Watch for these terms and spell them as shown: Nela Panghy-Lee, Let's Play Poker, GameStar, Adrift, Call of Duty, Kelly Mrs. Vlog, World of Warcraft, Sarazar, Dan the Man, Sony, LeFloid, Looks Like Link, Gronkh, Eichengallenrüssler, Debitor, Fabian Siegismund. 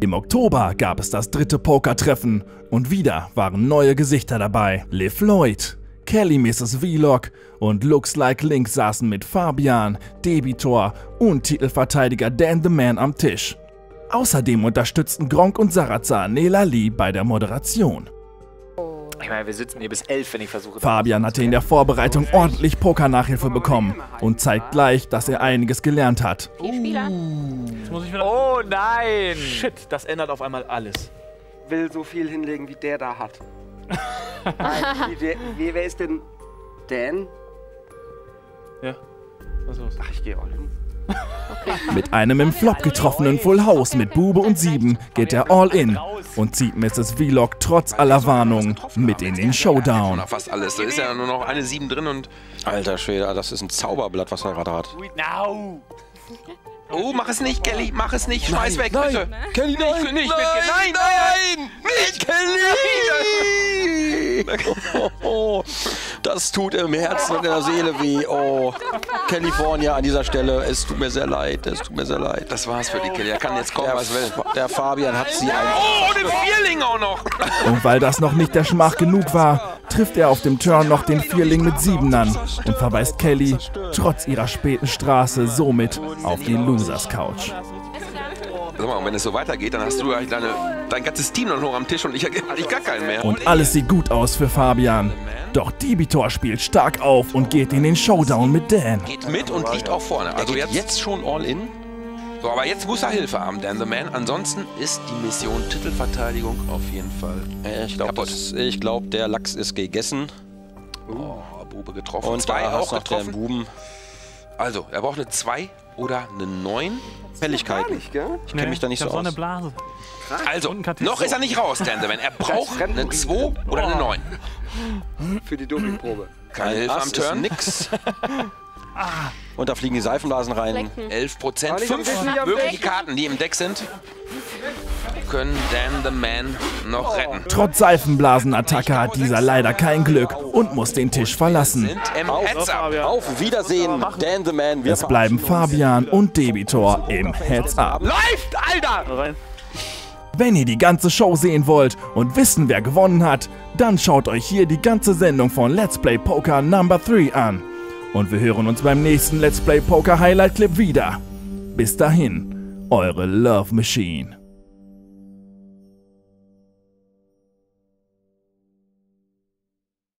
Im Oktober gab es das dritte Pokertreffen und wieder waren neue Gesichter dabei. LeFloid, Kelly Mrs. Vlog und Looks Like Link saßen mit Fabian, Debitor und Titelverteidiger Dan the Man am Tisch. Außerdem unterstützten Gronkh und Sarazar Nela Lee bei der Moderation. Ich meine, wir sitzen hier bis 11, wenn ich versuche... Fabian hatte in der Vorbereitung ordentlich Pokernachhilfe bekommen und zeigt gleich, dass er einiges gelernt hat. Oh nein! Shit, das ändert auf einmal alles. Will so viel hinlegen, wie der da hat. Nein, wer ist denn... Dan? Ja, was los? Ach, ich gehe all in. Okay. Mit einem im Flop getroffenen Full House mit Bube und 7 geht er all in und zieht Mrs. Vlog trotz aller Warnungen mit in den Showdown. Fast alles. Da ist ja nur noch eine 7 drin und... Alter Schwede, das ist ein Zauberblatt, was er gerade hat. Oh, mach es nicht, Kelly, mach es nicht, schmeiß weg, bitte. Nein, Kelly, nein, nicht, nein, nein, nicht, Kelly. Oh, das tut im Herzen und in der Seele weh. Oh, California an dieser Stelle, es tut mir sehr leid, es tut mir sehr leid. Das war's für die Kelly, er kann jetzt kommen, was will. Der Fabian hat sie einfach... Oh, den Vierling auch noch. Und weil das noch nicht der Schmach genug war, trifft er auf dem Turn noch den Vierling mit 7 an und verweist Kelly trotz ihrer späten Straße somit auf die Losers Couch. Sag mal, und wenn es so weitergeht, dann hast du ja dein ganzes Team noch am Tisch und ich gar keinen mehr. Und alles sieht gut aus für Fabian. Doch Debitor spielt stark auf und geht in den Showdown mit Dan. Geht mit und liegt auch vorne. Also jetzt schon all in. So, aber jetzt muss er Hilfe haben, Dan the Man. Ansonsten ist die Mission Titelverteidigung auf jeden Fall kaputt. Ich glaube, der Lachs ist gegessen. Oh, Bube getroffen. Und zwei auch getroffen. Buben. Also, er braucht eine 2 oder eine 9. Fälligkeit. Ich kenne mich da nicht so aus. So eine Blase. Also, noch ist er nicht raus, Dan the Man. Er braucht eine 2 oder eine 9. Für die Dopingprobe. Keine Hilfe am Turn. Nix. Ah. Und da fliegen die Seifenblasen rein. 11%. 5 mögliche Karten, die im Deck sind, können Dan the Man noch retten. Trotz Seifenblasenattacke hat dieser leider kein Glück und muss den Tisch verlassen. Auf Wiedersehen, Dan the Man. Es bleiben Fabian und Debitor im Heads-Up. Läuft, Alter! Wenn ihr die ganze Show sehen wollt und wissen, wer gewonnen hat, dann schaut euch hier die ganze Sendung von Let's Play Poker Number 3 an. Und wir hören uns beim nächsten Let's Play Poker Highlight Clip wieder. Bis dahin, eure Love Machine.